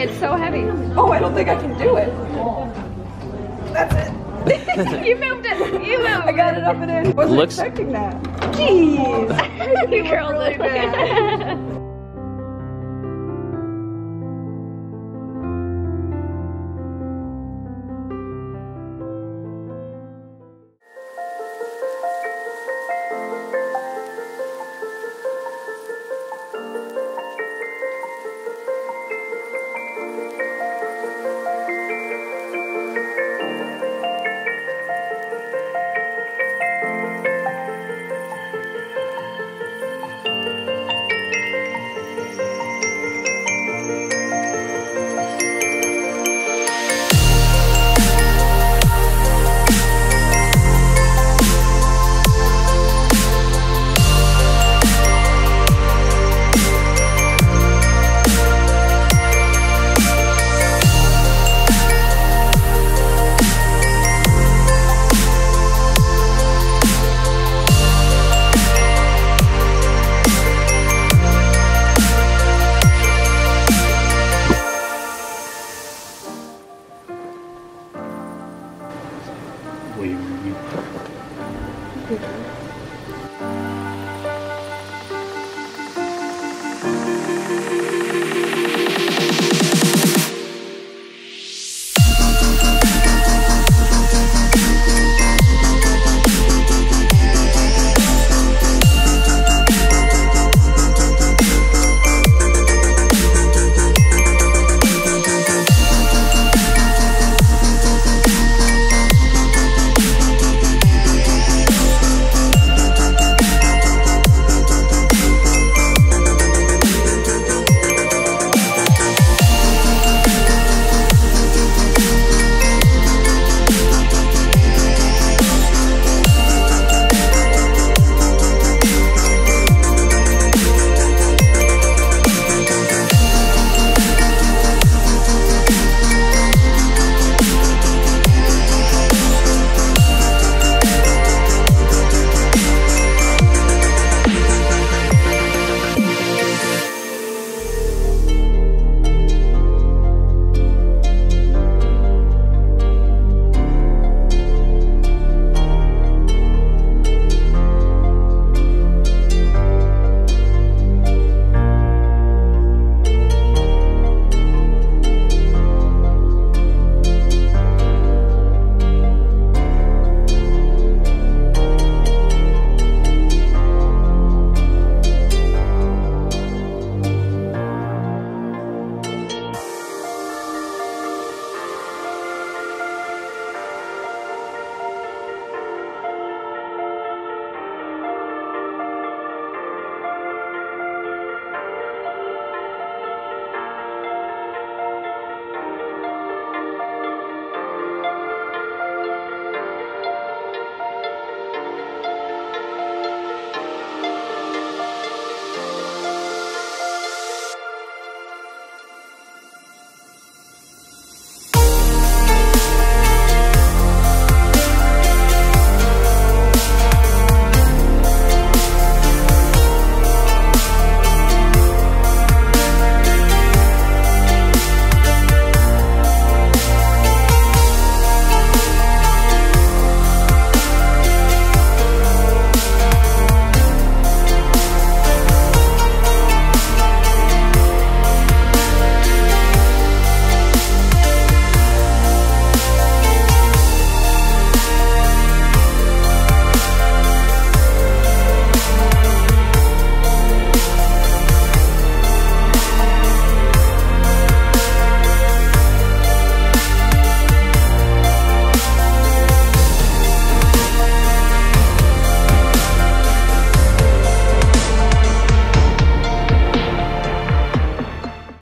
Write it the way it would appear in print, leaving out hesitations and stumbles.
It's so heavy. Oh, I don't think I can do it. That's it. You moved it. You moved. I got it up and in. Wasn't expecting that. Jeez. You curled really it. Bad. Thank you.